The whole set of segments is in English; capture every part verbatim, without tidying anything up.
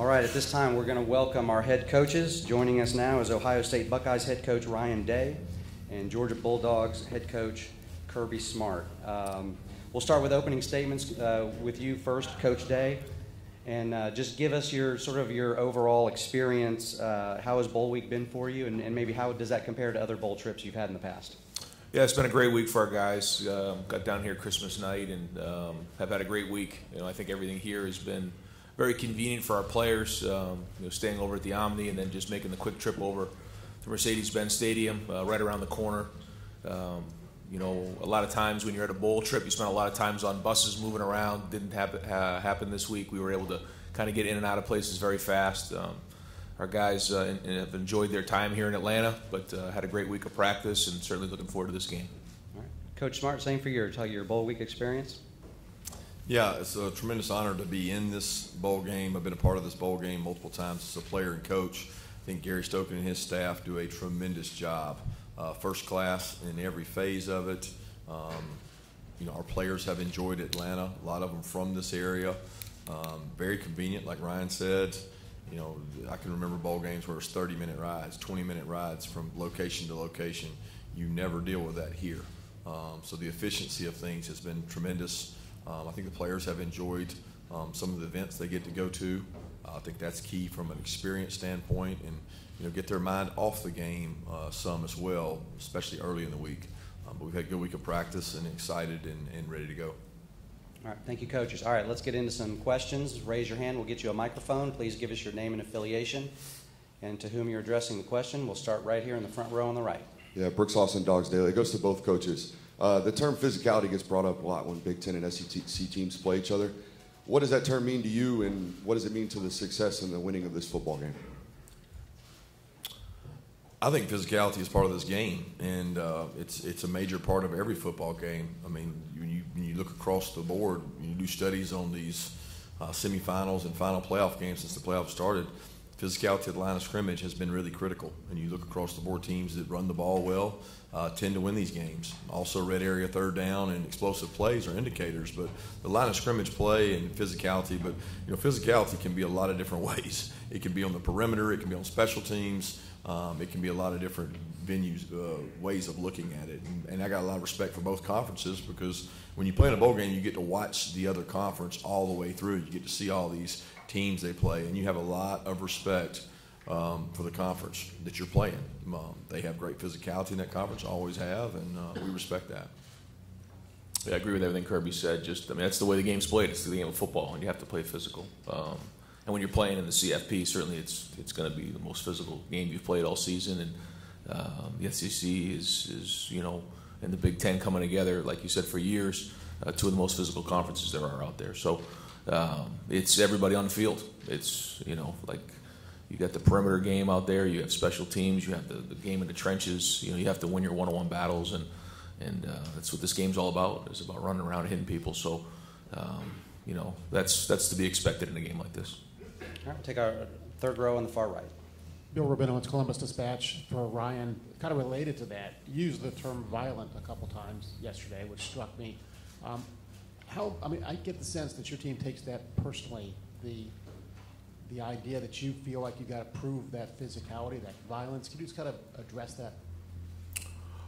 All right, at this time, we're going to welcome our head coaches. Joining us now is Ohio State Buckeyes head coach Ryan Day and Georgia Bulldogs head coach Kirby Smart. Um, we'll start with opening statements uh, with you first, Coach Day, and uh, just give us your sort of your overall experience. Uh, how has bowl week been for you, and, and maybe how does that compare to other bowl trips you've had in the past? Yeah, it's been a great week for our guys. Uh, got down here Christmas night and um, have had a great week. You know, I think everything here has been very convenient for our players. Um, you know, staying over at the Omni and then just making the quick trip over to Mercedes-Benz Stadium, uh, right around the corner. Um, you know, a lot of times when you're at a bowl trip, you spend a lot of times on buses moving around. Didn't happen uh, happen this week. We were able to kind of get in and out of places very fast. Um, Our guys uh, in, in have enjoyed their time here in Atlanta, but uh, had a great week of practice and certainly looking forward to this game. All right. Coach Smart, same for you. Tell your bowl week experience. Yeah, it's a tremendous honor to be in this bowl game. I've been a part of this bowl game multiple times as a player and coach. I think Gary Stokan and his staff do a tremendous job. Uh, first class in every phase of it. Um, you know, our players have enjoyed Atlanta, a lot of them from this area. Um, very convenient, like Ryan said. You know, I can remember bowl games where it's thirty minute rides, twenty minute rides from location to location. You never deal with that here. Um, so the efficiency of things has been tremendous. Um, I think the players have enjoyed um, some of the events they get to go to. Uh, I think that's key from an experience standpoint, and you know, get their mind off the game uh, some as well, especially early in the week. Um, but we've had a good week of practice and excited and, and ready to go. All right, thank you, coaches. All right, let's get into some questions. Raise your hand. We'll get you a microphone. Please give us your name and affiliation and to whom you're addressing the question. We'll start right here in the front row on the right. Yeah, Brooks Austin, Dogs Daily. It goes to both coaches. Uh, the term physicality gets brought up a lot when Big Ten and S E C teams play each other. What does that term mean to you, and what does it mean to the success and the winning of this football game? I think physicality is part of this game, and uh, it's it's a major part of every football game. I mean, when you, when you look across the board, you do studies on these uh, semifinals and final playoff games since the playoffs started. Physicality at the line of scrimmage has been really critical, and you look across the board, teams that run the ball well uh, tend to win these games. Also, red area, third down, and explosive plays are indicators, but the line of scrimmage play and physicality, but you know, physicality can be a lot of different ways. It can be on the perimeter, it can be on special teams. Um, it can be a lot of different venues, uh, ways of looking at it. And, and I got a lot of respect for both conferences, because when you play in a bowl game, you get to watch the other conference all the way through. You get to see all these teams they play, and you have a lot of respect um, for the conference that you're playing. Um, they have great physicality in that conference, always have, and uh, we respect that. Yeah, I agree with everything Kirby said. Just, I mean, that's the way the game's played. It's the game of football, and you have to play physical. Um, And when you're playing in the C F P, certainly it's it's going to be the most physical game you've played all season. And um, the S E C is, is, you know, and the Big Ten coming together, like you said, for years, uh, two of the most physical conferences there are out there. So um, it's everybody on the field. It's, you know, like you got the perimeter game out there. You have special teams. You have the, the game in the trenches. You know, you have to win your one-on-one battles. And, and uh, that's what this game's all about. It's about running around and hitting people. So, um, you know, that's that's to be expected in a game like this. All right, we'll take our third row on the far right. Bill Rubino, it's Columbus Dispatch for Ryan. Kind of related to that, you used the term violent a couple times yesterday, which struck me. Um, how? I mean, I get the sense that your team takes that personally, the the idea that you feel like you got to prove that physicality, that violence. Can you just kind of address that?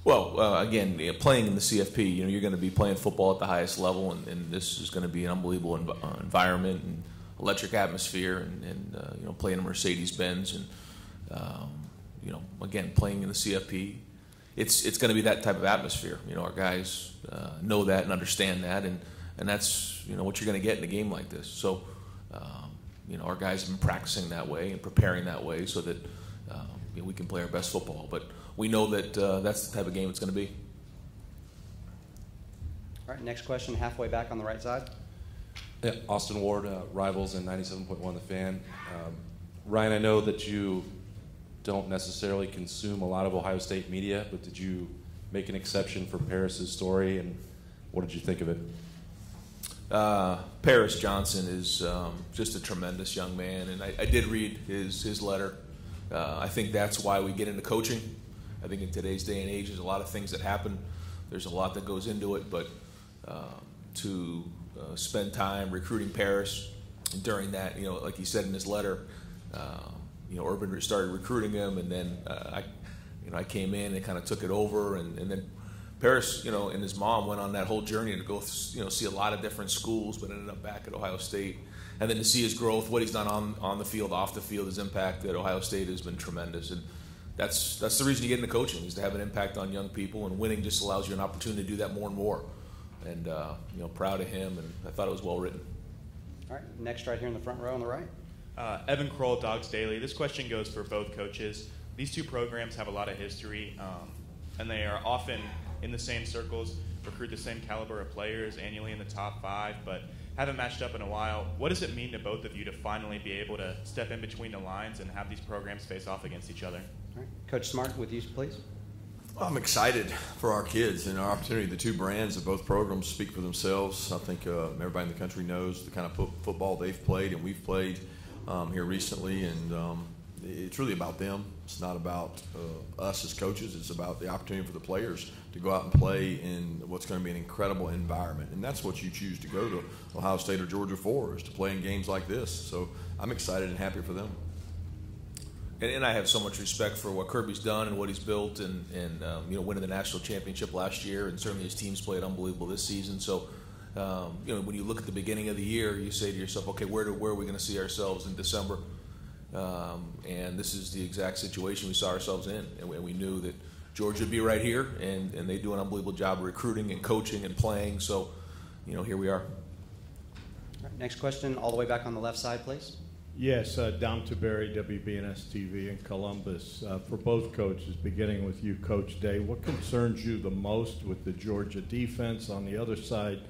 Well, uh, again, you know, playing in the C F P, you know, you're going to be playing football at the highest level, and, and this is going to be an unbelievable env environment. And, electric atmosphere, and, and uh, you know, playing a Mercedes-Benz, and um, you know, again, playing in the C F P, it's it's going to be that type of atmosphere. You know, our guys uh, know that and understand that, and and that's, you know, what you're going to get in a game like this. So, um, you know, our guys have been practicing that way and preparing that way so that um, you know, we can play our best football. But we know that uh, that's the type of game it's going to be. All right, next question, halfway back on the right side. Yeah, Austin Ward, uh, Rivals and ninety-seven point one The Fan. Um, Ryan, I know that you don't necessarily consume a lot of Ohio State media, but did you make an exception for Paris's story, and what did you think of it? Uh, Paris Johnson is um, just a tremendous young man, and I, I did read his, his letter. Uh, I think that's why we get into coaching. I think in today's day and age, there's a lot of things that happen. There's a lot that goes into it, but uh, to... Uh, spend time recruiting Paris, during that, you know, like he said in his letter, um, you know, Urban started recruiting him, and then uh, I, you know, I came in and kind of took it over, and, and then Paris, you know, and his mom went on that whole journey to go, you know, see a lot of different schools, but ended up back at Ohio State. And then to see his growth, what he's done on on the field, off the field, his impact at Ohio State has been tremendous. And that's that's the reason you get into coaching, is to have an impact on young people, and winning just allows you an opportunity to do that more and more. And uh, you know, proud of him, and I thought it was well written. All right, next right here in the front row on the right. Uh, Evan Kroll, Dogs Daily. This question goes for both coaches. These two programs have a lot of history, um, and they are often in the same circles, recruit the same caliber of players, annually in the top five, but haven't matched up in a while. What does it mean to both of you to finally be able to step in between the lines and have these programs face off against each other? All right. Coach Smart, with you, please. I'm excited for our kids and our opportunity. The two brands of both programs speak for themselves. I think uh, everybody in the country knows the kind of po- football they've played and we've played um, here recently, and um, it's really about them. It's not about uh, us as coaches. It's about the opportunity for the players to go out and play in what's going to be an incredible environment. And that's what you choose to go to Ohio State or Georgia for, is to play in games like this. So I'm excited and happy for them. And, and I have so much respect for what Kirby's done and what he's built, and, and um, you know, winning the national championship last year, and certainly his team's played unbelievable this season. So, um, you know, when you look at the beginning of the year, you say to yourself, okay, where, do, where are we going to see ourselves in December? Um, and this is the exact situation we saw ourselves in. And we, we knew that Georgia would be right here, and, and they do an unbelievable job of recruiting and coaching and playing. So, you know, here we are. All right, next question, all the way back on the left side, please. Yes, uh, Dom Taberi, W B N S T V in Columbus. Uh, for both coaches, beginning with you, Coach Day, what concerns you the most with the Georgia defense? On the other side,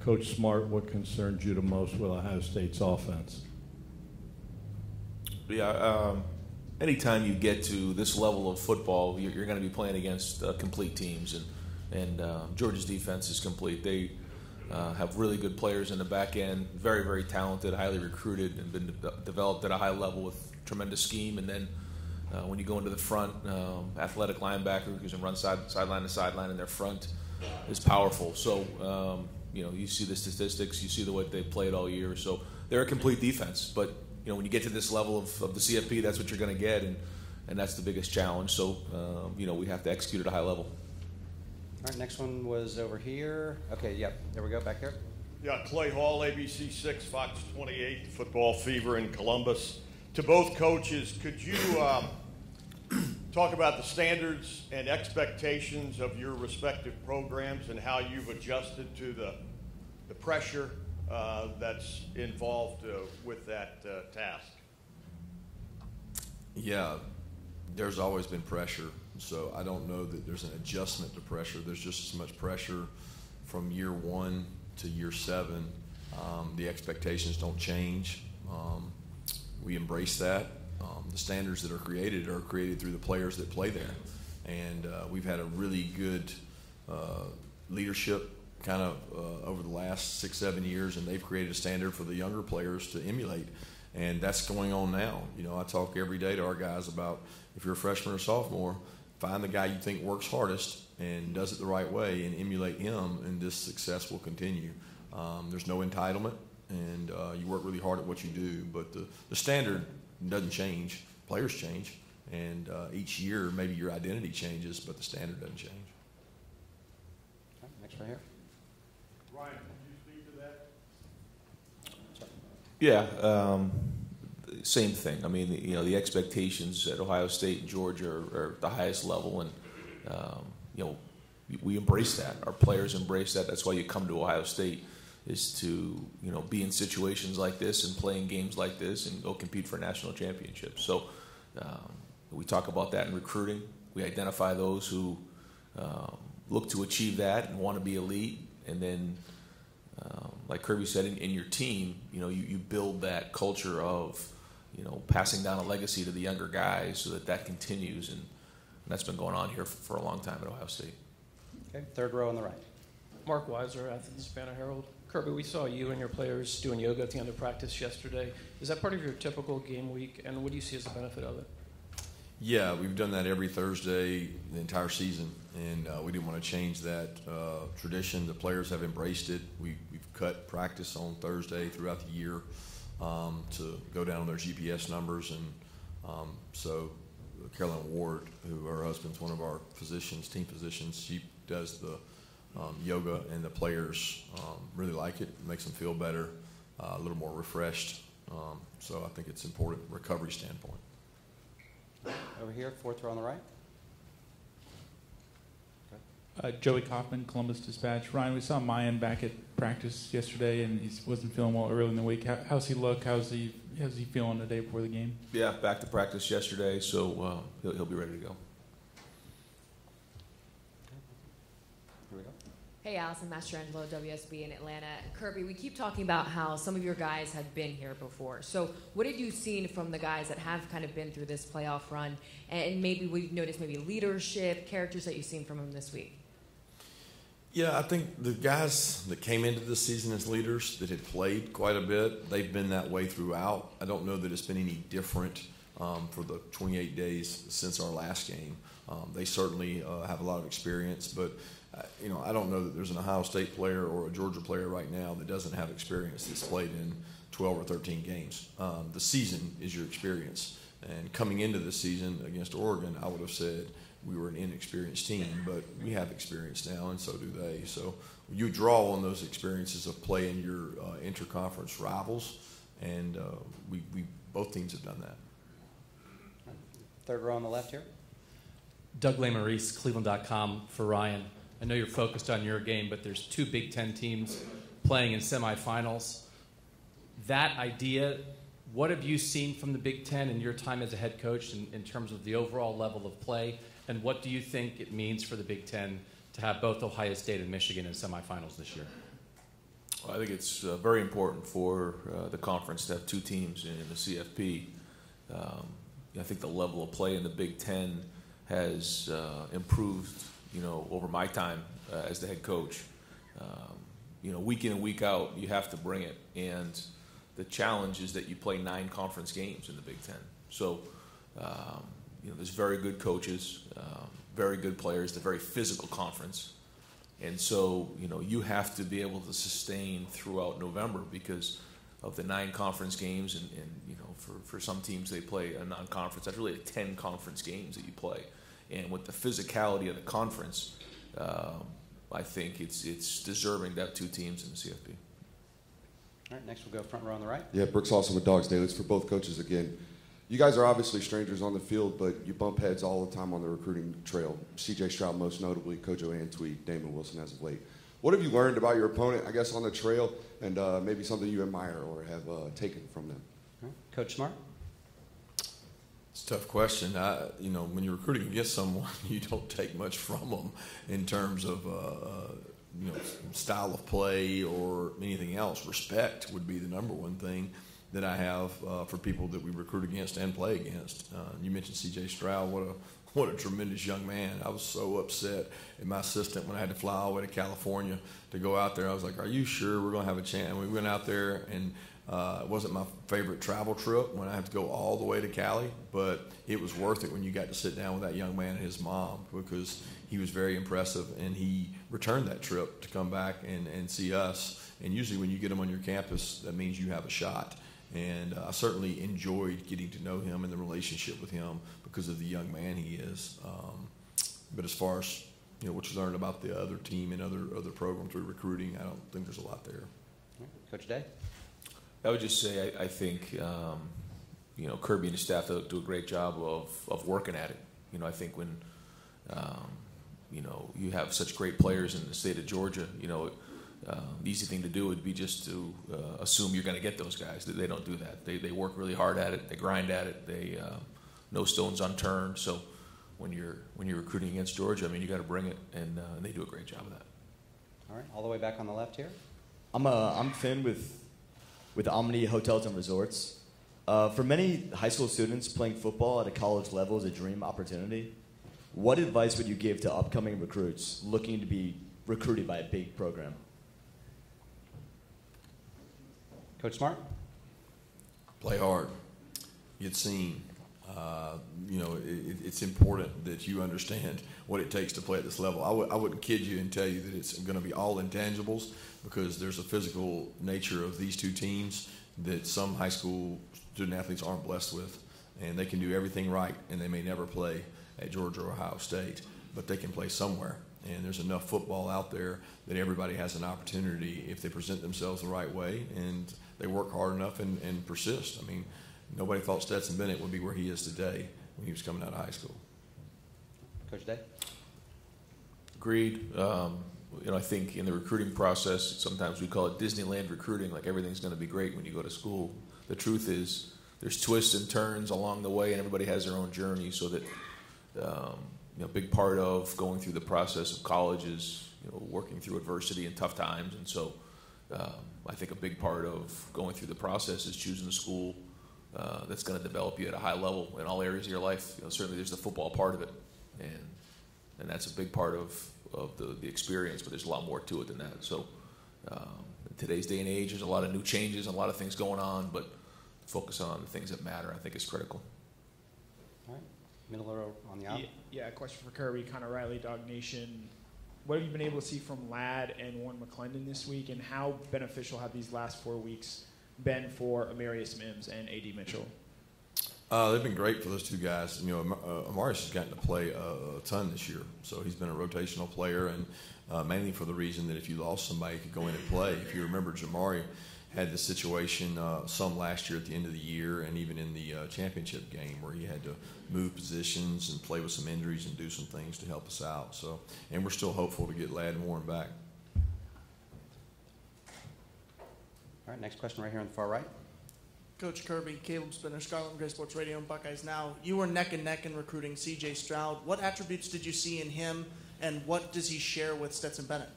Coach Smart, what concerns you the most with Ohio State's offense? Yeah, um, anytime you get to this level of football, you're, you're going to be playing against uh, complete teams, and, and uh, Georgia's defense is complete. They uh, have really good players in the back end, very, very talented, highly recruited, and been de- developed at a high level with tremendous scheme. And then uh, when you go into the front, um, athletic linebacker who can run side, sideline to sideline in their front is powerful. So, um, you know, you see the statistics, you see the way they played all year. So they're a complete defense, but you know, when you get to this level of, of the C F P, that's what you're going to get, and, and that's the biggest challenge. So, um, you know, we have to execute at a high level. All right, next one was over here. Okay, yep, there we go, back there. Yeah, Clay Hall, A B C six, Fox twenty-eight, Football Fever in Columbus. To both coaches, could you um, talk about the standards and expectations of your respective programs and how you've adjusted to the, the pressure Uh, that's involved uh, with that uh, task? Yeah, there's always been pressure, so I don't know that there's an adjustment to pressure. There's just as much pressure from year one to year seven. Um, the expectations don't change. Um, we embrace that. Um, the standards that are created are created through the players that play there, and uh, we've had a really good uh, leadership kind of uh, over the last six, seven years, and they've created a standard for the younger players to emulate, and that's going on now. You know, I talk every day to our guys about, if you're a freshman or sophomore, find the guy you think works hardest and does it the right way and emulate him, and this success will continue. Um, there's no entitlement, and uh, you work really hard at what you do, but the, the standard doesn't change. Players change, and uh, each year maybe your identity changes, but the standard doesn't change. Okay, next right here. Ryan, can you speak to that? Yeah, um, same thing. I mean, you know, the expectations at Ohio State and Georgia are, are at the highest level, and um, you know, we embrace that. Our players embrace that. That's why you come to Ohio State, is to, you know, be in situations like this and play in games like this and go compete for national championships. So um, we talk about that in recruiting. We identify those who um, look to achieve that and want to be elite. And then, um, like Kirby said, in, in your team, you know, you, you build that culture of, you know, passing down a legacy to the younger guys so that that continues. And, and that's been going on here for, for a long time at Ohio State. Okay, third row on the right. Mark Weiser, Athens Banner-Herald. Kirby, we saw you and your players doing yoga at the end of practice yesterday. Is that part of your typical game week, and what do you see as the benefit of it? Yeah, we've done that every Thursday the entire season, and uh, we didn't want to change that uh, tradition. The players have embraced it. We, we've cut practice on Thursday throughout the year, um, to go down on their G P S numbers. And um, so Carolyn Ward, who her husband's one of our physicians, team physicians, she does the um, yoga, and the players um, really like it. It makes them feel better, uh, a little more refreshed. Um, so I think it's important from a recovery standpoint. Over here, fourth row on the right. Uh, Joey Kaufman, Columbus Dispatch. Ryan, we saw Mayan back at practice yesterday, and he wasn't feeling well early in the week. How, how's he look? How's he? How's he feeling the day before the game? Yeah, back to practice yesterday, so uh, he'll he'll be ready to go. Here we go. Hey, Allison Mastrangelo, W S B in Atlanta. Kirby, we keep talking about how some of your guys have been here before. So what have you seen from the guys that have kind of been through this playoff run, and maybe we've noticed maybe leadership, characters that you've seen from them this week? Yeah, I think the guys that came into this season as leaders that had played quite a bit, they've been that way throughout. I don't know that it's been any different um, for the twenty-eight days since our last game. Um, they certainly uh, have a lot of experience, but you know, I don't know that there's an Ohio State player or a Georgia player right now that doesn't have experience that's played in twelve or thirteen games. Um, the season is your experience. And coming into the season against Oregon, I would have said we were an inexperienced team, but we have experience now, and so do they. So you draw on those experiences of playing your uh, interconference rivals, and uh, we, we both teams have done that. Third row on the left here. Doug Lamarice, Cleveland dot com for Ryan. I know you're focused on your game, but there's two Big Ten teams playing in semifinals. That idea, what have you seen from the Big Ten in your time as a head coach in, in terms of the overall level of play, and what do you think it means for the Big Ten to have both Ohio State and Michigan in semifinals this year? Well, I think it's uh, very important for uh, the conference to have two teams in the C F P. Um, I think the level of play in the Big Ten has uh, improved, you know, over my time uh, as the head coach. Um, you know, week in and week out, you have to bring it. And the challenge is that you play nine conference games in the Big Ten. So, um, you know, there's very good coaches, um, very good players, the very physical conference. And so, you know, you have to be able to sustain throughout November because of the nine conference games. And, and you know, for, for some teams, they play a non-conference. That's really ten conference games that you play. And with the physicality of the conference, um, I think it's it's deserving to have two teams in the C F P. All right, next we'll go front row on the right. Yeah, Brooks Lawson with Dogs Daily. It's for both coaches again. You guys are obviously strangers on the field, but you bump heads all the time on the recruiting trail. C J Stroud most notably, Coach Antwi, Damon Wilson as of late. What have you learned about your opponent, I guess, on the trail, and uh, maybe something you admire or have uh, taken from them? All right. Coach Smart? It's a tough question. I, you know, when you're recruiting against someone, you don't take much from them in terms of, uh, you know, style of play or anything else. Respect would be the number one thing that I have uh, for people that we recruit against and play against. Uh, you mentioned C J Stroud. What a what a tremendous young man. I was so upset at my assistant when I had to fly all the way to California to go out there. I was like, are you sure we're going to have a chance? And we went out there, and Uh, it wasn't my favorite travel trip when I had to go all the way to Cali, but it was worth it when you got to sit down with that young man and his mom, because he was very impressive, and he returned that trip to come back and, and see us. And usually when you get him on your campus, that means you have a shot. And uh, I certainly enjoyed getting to know him and the relationship with him because of the young man he is. Um, but as far as, you know, what you learned about the other team and other, other programs through recruiting, I don't think there's a lot there. Coach Day? I would just say I, I think, um, you know, Kirby and his staff do, do a great job of, of working at it. You know, I think when, um, you know, you have such great players in the state of Georgia, you know, uh, the easy thing to do would be just to uh, assume you're going to get those guys. They don't do that. They, they work really hard at it. They grind at it. They uh, no stones unturned. So when you're when you're recruiting against Georgia, I mean, you got to bring it, and, uh, and they do a great job of that. All right, all the way back on the left here. I'm uh, I'm Finn with. with Omni Hotels and Resorts. Uh, for many high school students, playing football at a college level is a dream opportunity. What advice would you give to upcoming recruits looking to be recruited by a big program? Coach Smart? Play hard. Get seen. Uh, you know, it, it's important that you understand what it takes to play at this level. I, w- I wouldn't kid you and tell you that it's going to be all intangibles, because there's a physical nature of these two teams that some high school student athletes aren't blessed with. And they can do everything right, and they may never play at Georgia or Ohio State, but they can play somewhere. And there's enough football out there that everybody has an opportunity if they present themselves the right way and they work hard enough and, and persist. I mean, nobody thought Stetson Bennett would be where he is today when he was coming out of high school. Coach Day? Agreed. Um, you know, I think in the recruiting process, sometimes we call it Disneyland recruiting, like everything's going to be great when you go to school. The truth is there's twists and turns along the way, and everybody has their own journey, so that um, you know, a big part of going through the process of college is, you know, working through adversity and tough times. And so um, I think a big part of going through the process is choosing a school Uh, that's going to develop you at a high level in all areas of your life. You know, certainly there's the football part of it, and and that's a big part of, of the, the experience, but there's a lot more to it than that. So um, in today's day and age, there's a lot of new changes, a lot of things going on, but focus on the things that matter, I think, is critical. All right. Middle row on the aisle. Yeah, yeah, question for Kirby, kind of Riley, Dog Nation. What have you been able to see from Ladd and Warren McClendon this week, and how beneficial have these last four weeks been for Amarius Mims and A D. Mitchell? Uh, they've been great for those two guys. You know, uh, Amarius has gotten to play a, a ton this year, so he's been a rotational player, and uh, mainly for the reason that if you lost somebody, you could go in and play. If you remember, Jamari had this situation uh, some last year at the end of the year, and even in the uh, championship game, where he had to move positions and play with some injuries and do some things to help us out. So, and we're still hopeful to get Ladd and Warren back. All right, next question right here on the far right. Coach Kirby, Caleb Spinner, Scarlet and Gray Sports Radio and Buckeyes Now. You were neck and neck in recruiting C J Stroud. What attributes did you see in him, and what does he share with Stetson Bennett?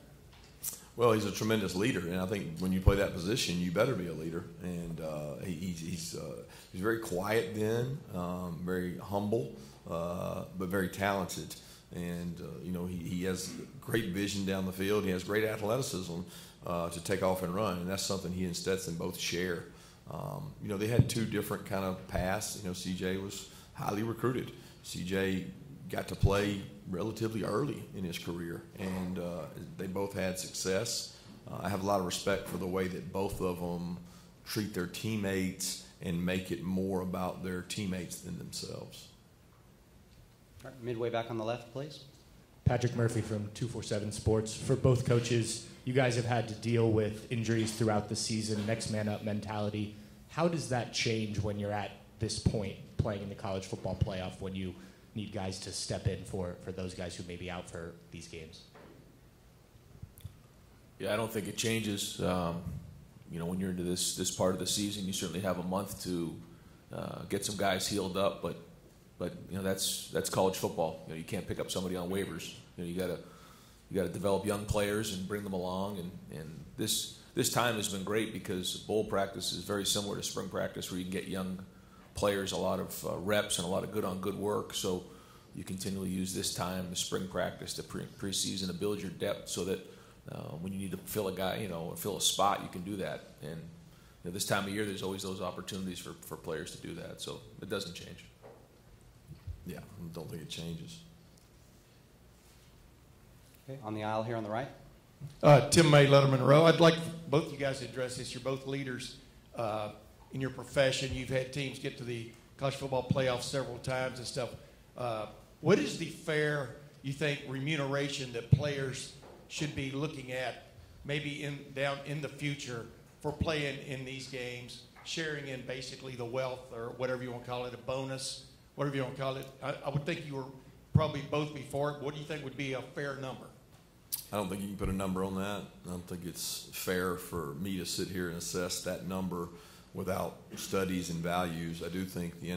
Well, he's a tremendous leader, and I think when you play that position, you better be a leader. And uh, he, he's uh, he's very quiet then, um, very humble, uh, but very talented. And, uh, you know, he, he has great vision down the field. He has great athleticism Uh, to take off and run, and that's something he and Stetson both share. Um, you know, they had two different kind of paths. You know, C J was highly recruited. C J got to play relatively early in his career, and uh, they both had success. Uh, I have a lot of respect for the way that both of them treat their teammates and make it more about their teammates than themselves. All right, midway back on the left, please. Patrick Murphy from two forty-seven Sports. For both coaches, you guys have had to deal with injuries throughout the season, next man up mentality. How does that change when you're at this point playing in the college football playoff, when you need guys to step in for, for those guys who may be out for these games? Yeah, I don't think it changes. Um, you know, when you're into this, this part of the season, you certainly have a month to uh, get some guys healed up, but But you know, that's that's college football. You know, you can't pick up somebody on waivers. You know, you gotta you gotta develop young players and bring them along. And, and this this time has been great because bowl practice is very similar to spring practice, where you can get young players a lot of uh, reps and a lot of good on good work. So you continually use this time, the spring practice, the pre- preseason, to build your depth, so that uh, when you need to fill a guy, you know, fill a spot, you can do that. And you know, this time of year, there's always those opportunities for, for players to do that. So it doesn't change. Yeah, I don't think it changes. Okay, on the aisle here on the right. Uh, Tim May, Letterman Rowe. I'd like both you guys to address this. You're both leaders uh, in your profession. You've had teams get to the college football playoffs several times and stuff. Uh, what is the fair, you think, remuneration that players should be looking at, maybe in down in the future, for playing in these games, sharing in basically the wealth, or whatever you want to call it, a bonus, whatever you want to call it? I, I would think you were probably both before it. What do you think would be a fair number? I don't think you can put a number on that. I don't think it's fair for me to sit here and assess that number without studies and values. I do think the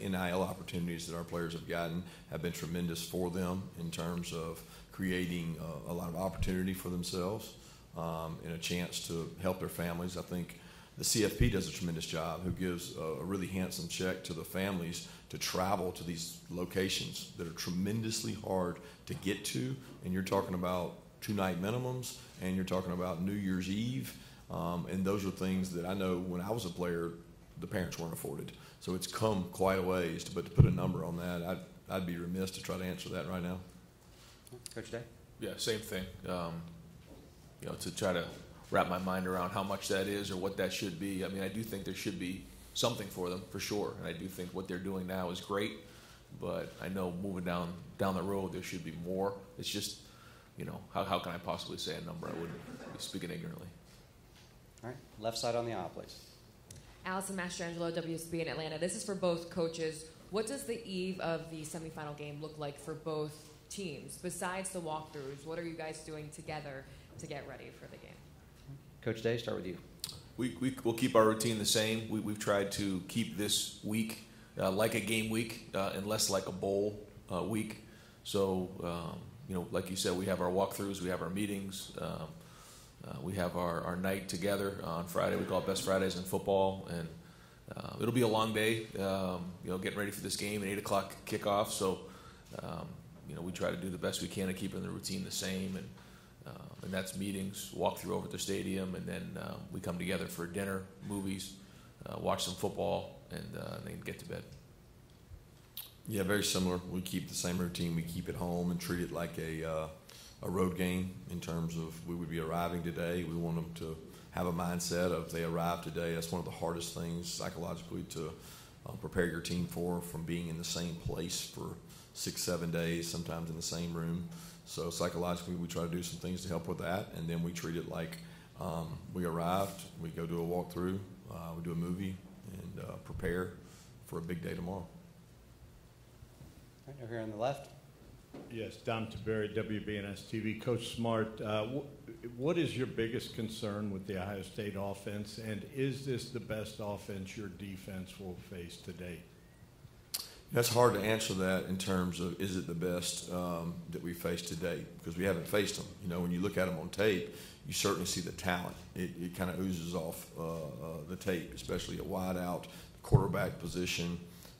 N I L opportunities that our players have gotten have been tremendous for them in terms of creating a, a lot of opportunity for themselves um, and a chance to help their families. I think the C F P does a tremendous job, who gives a really handsome check to the families to travel to these locations that are tremendously hard to get to. And you're talking about two-night minimums, and you're talking about New Year's Eve. Um, and those are things that I know when I was a player, the parents weren't afforded. So it's come quite a ways, but to put a number on that, I'd, I'd be remiss to try to answer that right now. Coach Day? Yeah, same thing. Um, you know, to try to wrap my mind around how much that is or what that should be. I mean, I do think there should be something for them, for sure. And I do think what they're doing now is great, but I know moving down down the road, there should be more. It's just, you know, how, how can I possibly say a number? I wouldn't be speaking ignorantly. All right, left side on the aisle, please. Allison Mastrangelo, W S B in Atlanta. This is for both coaches. What does the eve of the semifinal game look like for both teams? Besides the walkthroughs, what are you guys doing together to get ready for the game? Coach Day, start with you. We, we, we'll keep our routine the same. We, we've tried to keep this week uh, like a game week uh, and less like a bowl uh, week. So, um, you know, like you said, we have our walkthroughs, we have our meetings, um, uh, we have our, our night together on Friday. We call it Best Fridays in football. And uh, it'll be a long day, um, you know, getting ready for this game at eight o'clock kickoff. So, um, you know, we try to do the best we can to keep the routine the same. And Um, and that's meetings, walk through over at the stadium, and then uh, we come together for dinner, movies, uh, watch some football, and, uh, and then get to bed. Yeah, very similar. We keep the same routine. We keep it home and treat it like a uh, a road game in terms of we would be arriving today. We want them to have a mindset of they arrive today. That's one of the hardest things psychologically to uh, prepare your team for, from being in the same place for six, seven days, sometimes in the same room. So psychologically, we try to do some things to help with that, and then we treat it like um, we arrived, we go do a walkthrough, uh, we do a movie, and uh, prepare for a big day tomorrow. Right over here on the left. Yes, Dom Taberi, W B N S T V. Coach Smart, uh, wh what is your biggest concern with the Ohio State offense, and is this the best offense your defense will face today? That's hard to answer that in terms of is it the best um, that we face today, because we haven't faced them. You know, when you look at them on tape, you certainly see the talent. It, it kind of oozes off uh, uh, the tape, especially at wide out, quarterback position,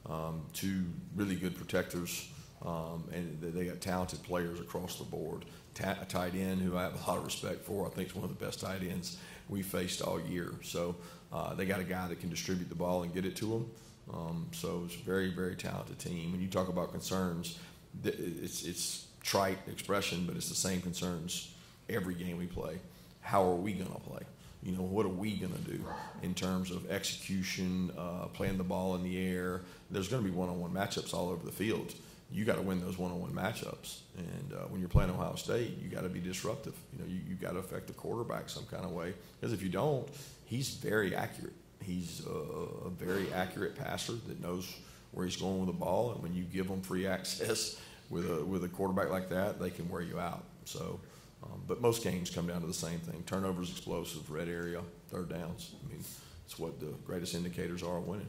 um, two really good protectors, um, and they got talented players across the board. Ta a tight end who I have a lot of respect for. I think is one of the best tight ends we faced all year. So uh, they got a guy that can distribute the ball and get it to them. Um, so it's a very, very talented team. When you talk about concerns, it's, it's trite expression, but it's the same concerns every game we play. How are we going to play? You know, what are we going to do in terms of execution, uh, playing the ball in the air? There's going to be one-on-one matchups all over the field. You got to win those one-on-one matchups. And uh, when you're playing Ohio State, you got to be disruptive. You know, you, you got to affect the quarterback some kind of way, because if you don't, he's very accurate. He's a, a very accurate passer that knows where he's going with the ball, and when you give them free access with a with a quarterback like that, they can wear you out. So, um, but most games come down to the same thing: turnovers, explosive, red area, third downs. I mean, it's what the greatest indicators are of winning.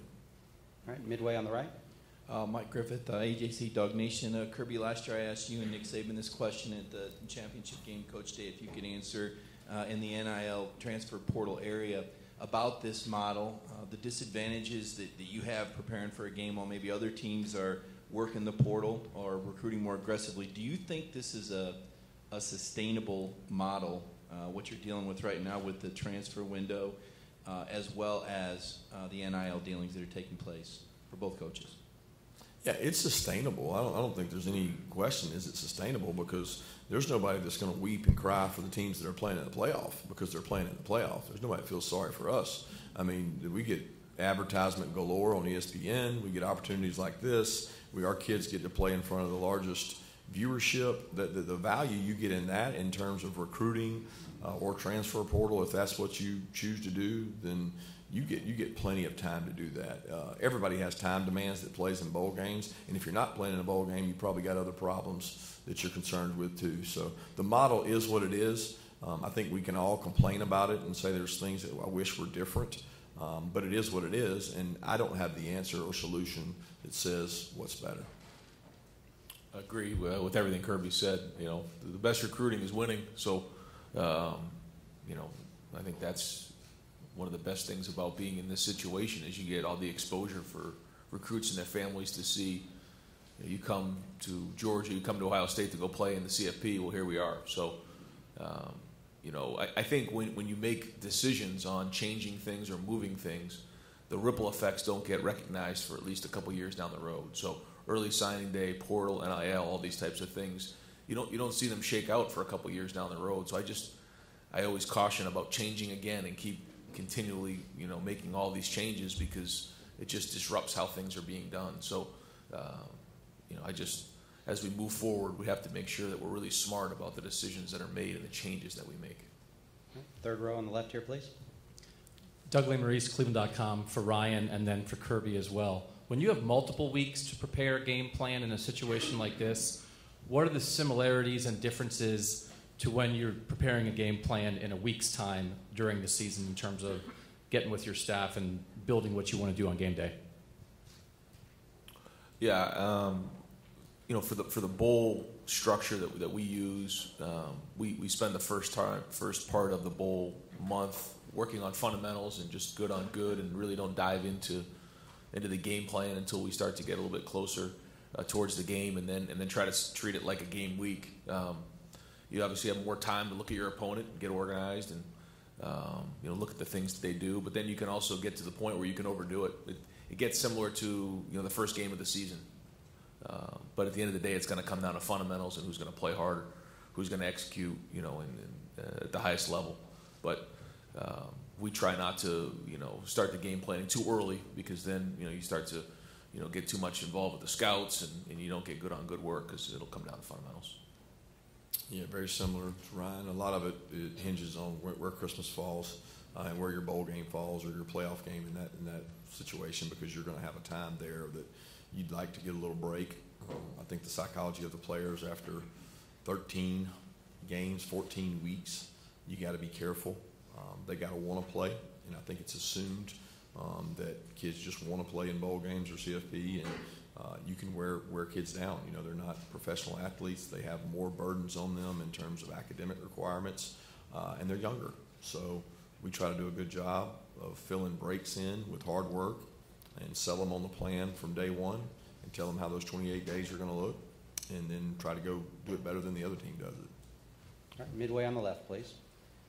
All right, midway on the right. Uh, Mike Griffith, uh, A J C, Dog Nation. Uh, Kirby, last year I asked you and Nick Saban this question at the championship game, Coach Day, if you could answer uh, in the N I L transfer portal area, about this model, uh, the disadvantages that, that you have preparing for a game while maybe other teams are working the portal or recruiting more aggressively. Do you think this is a, a sustainable model, uh, what you're dealing with right now with the transfer window, uh, as well as uh, the N I L dealings that are taking place for both coaches? Yeah, it's sustainable. I don't, I don't think there's any question, is it sustainable, because there's nobody that's going to weep and cry for the teams that are playing in the playoff, because they're playing in the playoff. There's nobody that feels sorry for us. I mean, we get advertisement galore on E S P N. We get opportunities like this. We, our kids get to play in front of the largest viewership. The, the, the value you get in that in terms of recruiting uh, or transfer portal, if that's what you choose to do, then You get, you get plenty of time to do that. Uh, everybody has time demands that plays in bowl games, and if you're not playing in a bowl game, you probably got other problems that you're concerned with too. So the model is what it is. Um, I think we can all complain about it and say there's things that I wish were different, um, but it is what it is, and I don't have the answer or solution that says what's better. I agree with, with everything Kirby said. You know, the best recruiting is winning, so um, you know, I think that's one of the best things about being in this situation is you get all the exposure for recruits and their families to see. You know, you come to Georgia, you come to Ohio State to go play in the C F P. Well, here we are. So, um, you know, I, I think when, when you make decisions on changing things or moving things, the ripple effects don't get recognized for at least a couple years down the road. So early signing day, portal, N I L, all these types of things, you don't you don't see them shake out for a couple years down the road. So I just I always caution about changing again and keep continually you know making all these changes, because it just disrupts how things are being done. So uh, you know I just as we move forward, we have to make sure that we're really smart about the decisions that are made and the changes that we make. Third row on the left here, please. Doug Maurice, Cleveland dot com, for Ryan and then for Kirby as well. When you have multiple weeks to prepare a game plan in a situation like this, what are the similarities and differences to when you're preparing a game plan in a week's time during the season in terms of getting with your staff and building what you want to do on game day? Yeah, um, you know, for the for the bowl structure that that we use, um, we we spend the first time first part of the bowl month working on fundamentals and just good on good, and really don't dive into into the game plan until we start to get a little bit closer uh, towards the game, and then and then try to treat it like a game week. Um, you obviously have more time to look at your opponent and get organized, and um, you know look at the things that they do. But then you can also get to the point where you can overdo it. It, it gets similar to you know the first game of the season. Uh, but at the end of the day, it's going to come down to fundamentals and who's going to play harder, who's going to execute, you know, in, in, uh, at the highest level. But uh, we try not to, you know, start the game planning too early, because then, you know, you start to, you know, get too much involved with the scouts and, and you don't get good on good work, because it'll come down to fundamentals. Yeah, very similar to Ryan. A lot of it, it hinges on where, where Christmas falls uh, and where your bowl game falls or your playoff game in that in that situation, because you're going to have a time there that you'd like to get a little break. Um, I think the psychology of the players after thirteen games, fourteen weeks, you got to be careful. Um, they got to want to play, and I think it's assumed um, that kids just want to play in bowl games or C F P, and uh, you can wear wear kids down. You know, they're not professional athletes. They have more burdens on them in terms of academic requirements, uh, and they're younger. So we try to do a good job of filling breaks in with hard work, and sell them on the plan from day one and tell them how those twenty-eight days are going to look, and then try to go do it better than the other team does it. All right, midway on the left, please.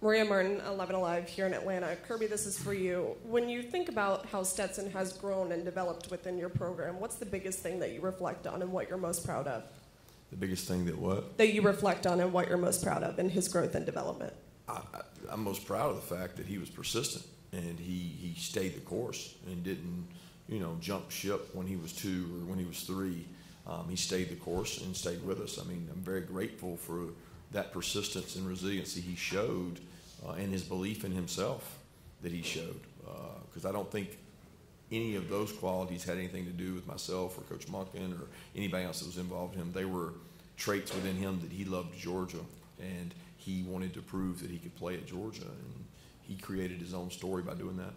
Maria Martin, eleven Alive here in Atlanta. Kirby, this is for you. When you think about how Stetson has grown and developed within your program, what's the biggest thing that you reflect on and what you're most proud of? The biggest thing that what? That you reflect on and what you're most proud of in his growth and development. I, I, I'm most proud of the fact that he was persistent and he, he stayed the course and didn't you know, jump ship when he was two or when he was three. Um, he stayed the course and stayed with us. I mean, I'm very grateful for that persistence and resiliency he showed uh, and his belief in himself that he showed. Because uh, I don't think any of those qualities had anything to do with myself or Coach Monken or anybody else that was involved in him. They were traits within him that he loved Georgia, and he wanted to prove that he could play at Georgia. And he created his own story by doing that.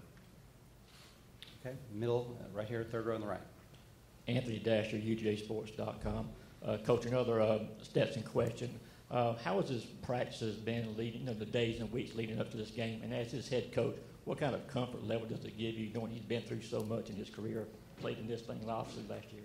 Okay, middle, uh, right here, third row on the right. Anthony Dasher, U J Sports dot com. Uh, Coach, another uh, Stetson question. Uh, how has his practices been leading, you know, the days and weeks leading up to this game? And as his head coach, what kind of comfort level does it give you, knowing he's been through so much in his career, played in this thing obviously last year?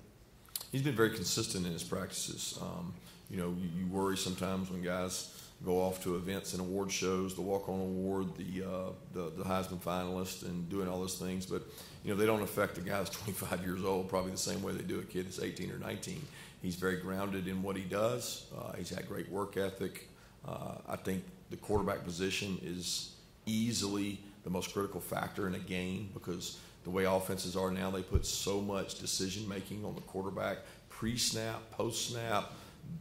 He's been very consistent in his practices. Um, you know, you, you worry sometimes when guys go off to events and award shows, the walk-on award, the, uh, the the Heisman finalist, and doing all those things. But you know they don't affect a guy that's twenty-five years old probably the same way they do a kid that's eighteen or nineteen. He's very grounded in what he does. Uh, he's had great work ethic. Uh, I think the quarterback position is easily the most critical factor in a game, because the way offenses are now, they put so much decision making on the quarterback, pre-snap, post-snap.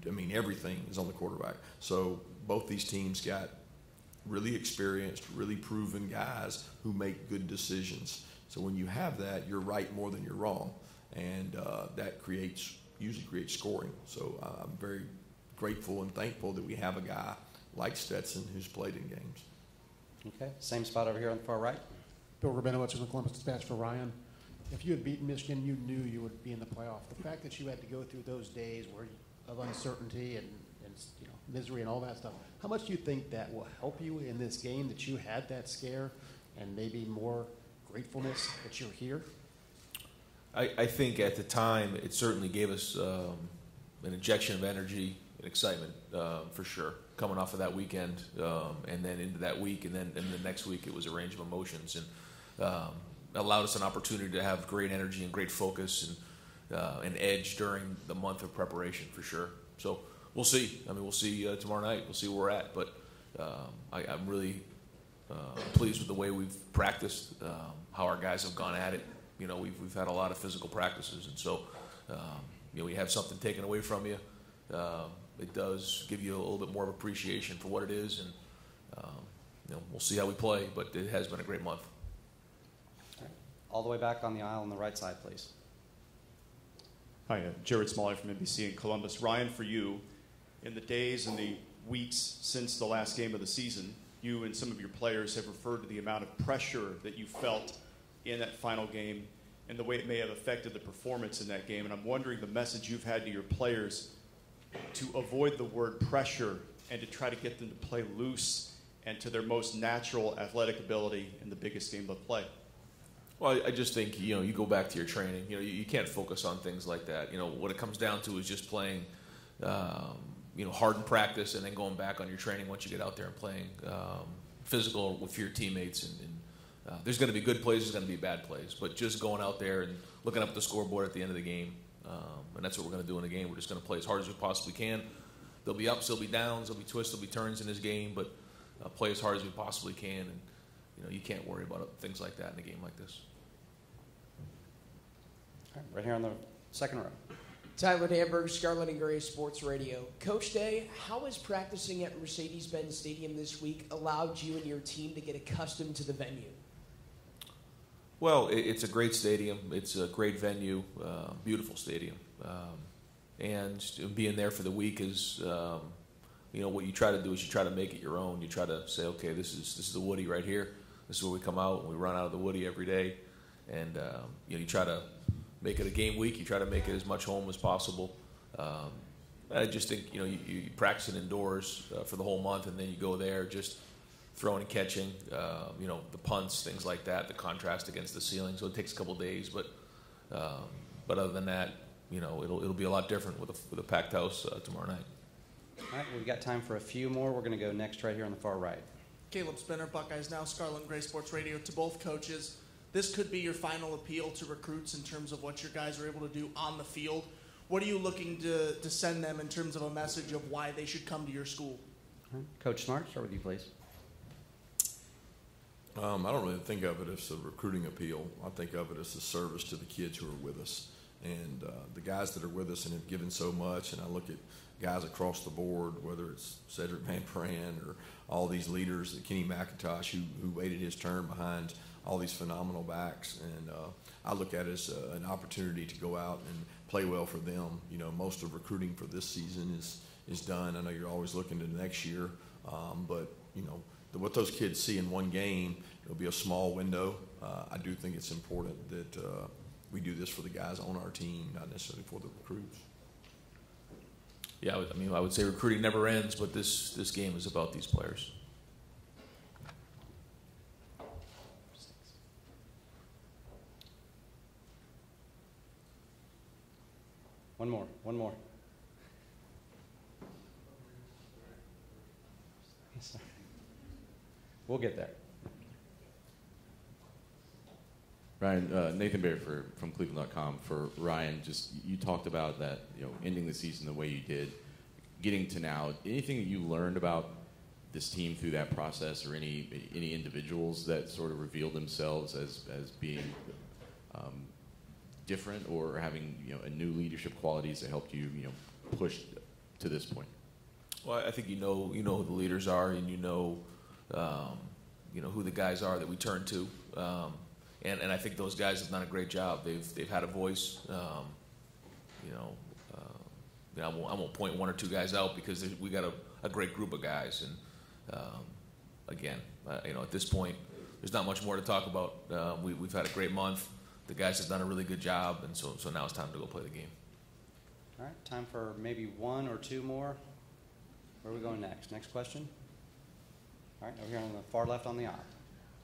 I mean, everything is on the quarterback. So both these teams got really experienced, really proven guys who make good decisions. So when you have that, you're right more than you're wrong, and uh, that creates usually creates scoring. So uh, I'm very grateful and thankful that we have a guy like Stetson who's played in games. Okay, same spot over here on the far right. Bill Rabinowitz from the Columbus Dispatch for Ryan. If you had beaten Michigan, you knew you would be in the playoff. The fact that you had to go through those days where you of uncertainty and, and you know, misery and all that stuff, how much do you think that will help you in this game, that you had that scare and maybe more gratefulness that you're here? I, I think at the time it certainly gave us um, an injection of energy and excitement uh, for sure, coming off of that weekend um, and then into that week, and then and the next week it was a range of emotions. And um, allowed us an opportunity to have great energy and great focus and uh, an edge during the month of preparation for sure. So we'll see. I mean, we'll see uh, tomorrow night. We'll see where we're at. But um, I, I'm really uh, pleased with the way we've practiced, um, how our guys have gone at it. You know, we've we've had a lot of physical practices, and so um, you know, we have something taken away from you. Um, it does give you a little bit more of appreciation for what it is, and um, you know, we'll see how we play. But it has been a great month. All right. All the way back on the aisle on the right side, please. Hi, uh, Jared Smalley from N B C in Columbus. Ryan, for you, in the days and the weeks since the last game of the season, you and some of your players have referred to the amount of pressure that you felt in that final game and the way it may have affected the performance in that game. And I'm wondering the message you've had to your players to avoid the word pressure and to try to get them to play loose and to their most natural athletic ability in the biggest game they'll play. Well, I just think, you know, you go back to your training. You know, you can't focus on things like that. You know, what it comes down to is just playing, um, you know, hard in practice and then going back on your training once you get out there and playing um, physical with your teammates and, and Uh, there's going to be good plays, there's going to be bad plays, but just going out there and looking up at the scoreboard at the end of the game, um, and that's what we're going to do in the game. We're just going to play as hard as we possibly can. There'll be ups, there'll be downs, there'll be twists, there'll be turns in this game, but uh, play as hard as we possibly can, and you know, you can't worry about things like that in a game like this. All right, right here on the second row. Tyler Hamburg, Scarlet and Gray Sports Radio. Coach Day, how has practicing at Mercedes-Benz Stadium this week allowed you and your team to get accustomed to the venue? Well, it's a great stadium. It's a great venue, uh, beautiful stadium. Um, and being there for the week is, um, you know, what you try to do is you try to make it your own. You try to say, okay, this is this is the Woody right here. This is where we come out and we run out of the Woody every day. And um, you know, you try to make it a game week. You try to make it as much home as possible. Um, I just think, you know, you, you practice it indoors uh, for the whole month, and then you go there just throwing and catching, uh, you know, the punts, things like that, the contrast against the ceiling. So it takes a couple days, but um, but other than that, you know, it'll it'll be a lot different with a, with a packed house uh, tomorrow night. All right, we've got time for a few more. We're going to go next right here on the far right. Caleb Spinner, Buckeyes Now, Scarlet and Gray Sports Radio. To both coaches, this could be your final appeal to recruits in terms of what your guys are able to do on the field. What are you looking to, to send them in terms of a message of why they should come to your school? Right. Coach Smart, start with you, please. Um, I don't really think of it as a recruiting appeal. I think of it as a service to the kids who are with us. And uh, the guys that are with us and have given so much, and I look at guys across the board, whether it's Cedric Van Pran or all these leaders, Kenny McIntosh, who, who waited his turn behind all these phenomenal backs. And uh, I look at it as uh, an opportunity to go out and play well for them. You know, most of recruiting for this season is, is done. I know you're always looking to next year, um, but, you know, what those kids see in one game, it'll be a small window. Uh, I do think it's important that uh, we do this for the guys on our team, not necessarily for the recruits. Yeah, I mean, I would say recruiting never ends, but this, this game is about these players. One more, one more. Yes, sir. We'll get there. Ryan, uh, Nathan Bear for, from Cleveland dot com. For Ryan, just you talked about that, you know, ending the season the way you did, getting to now. Anything that you learned about this team through that process, or any any individuals that sort of revealed themselves as as being um, different or having, you know, a new leadership qualities that helped you, you know, push to this point? Well, I think you know you know who the leaders are, and you know. Um, you know, who the guys are that we turn to. Um, and, and I think those guys have done a great job. They've, they've had a voice. Um, you know, uh, you know, I won't, I won't point one or two guys out because we got a, a great group of guys. And, um, again, uh, you know, at this point, there's not much more to talk about. Uh, we, we've had a great month. The guys have done a really good job, and so, so now it's time to go play the game. All right, time for maybe one or two more. Where are we going next? Next question? All right, over here on the far left on the aisle.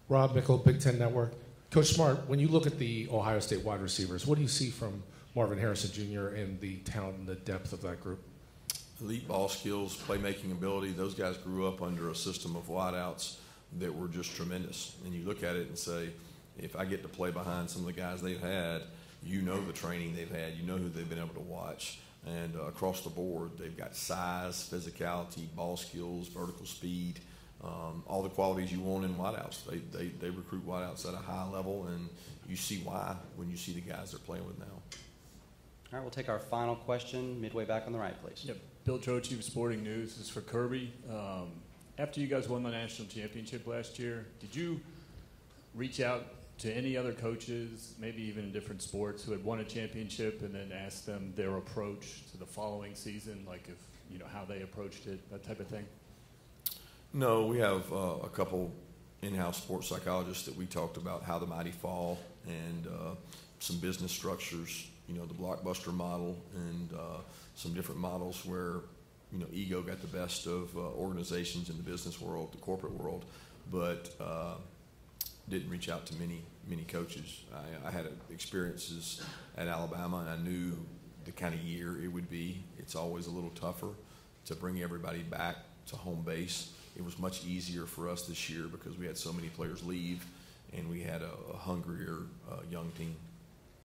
Rob Mickle, Big Ten Network. Coach Smart, when you look at the Ohio State wide receivers, what do you see from Marvin Harrison Junior and the talent and the depth of that group? Elite ball skills, playmaking ability. Those guys grew up under a system of wideouts that were just tremendous. And you look at it and say, if I get to play behind some of the guys they've had, you know the training they've had, you know who they've been able to watch. And uh, across the board, they've got size, physicality, ball skills, vertical speed, um, all the qualities you want in wideouts. They, they, they recruit wideouts at a high level, and you see why when you see the guys they're playing with now. All right, we'll take our final question midway back on the right, please. Yep. Bill Troche of Sporting News. This is for Kirby. Um, after you guys won the national championship last year, did you reach out to any other coaches, maybe even in different sports, who had won a championship and then ask them their approach to the following season, like if, you know, how they approached it, that type of thing? No, we have uh, a couple in-house sports psychologists that we talked about how the mighty fall and uh, some business structures, you know, the blockbuster model and uh, some different models where, you know, ego got the best of uh, organizations in the business world, the corporate world, but uh, didn't reach out to many, many coaches. I, I had experiences at Alabama, and I knew the kind of year it would be. It's always a little tougher to bring everybody back to home base. It was much easier for us this year because we had so many players leave, and we had a, a hungrier uh, young team.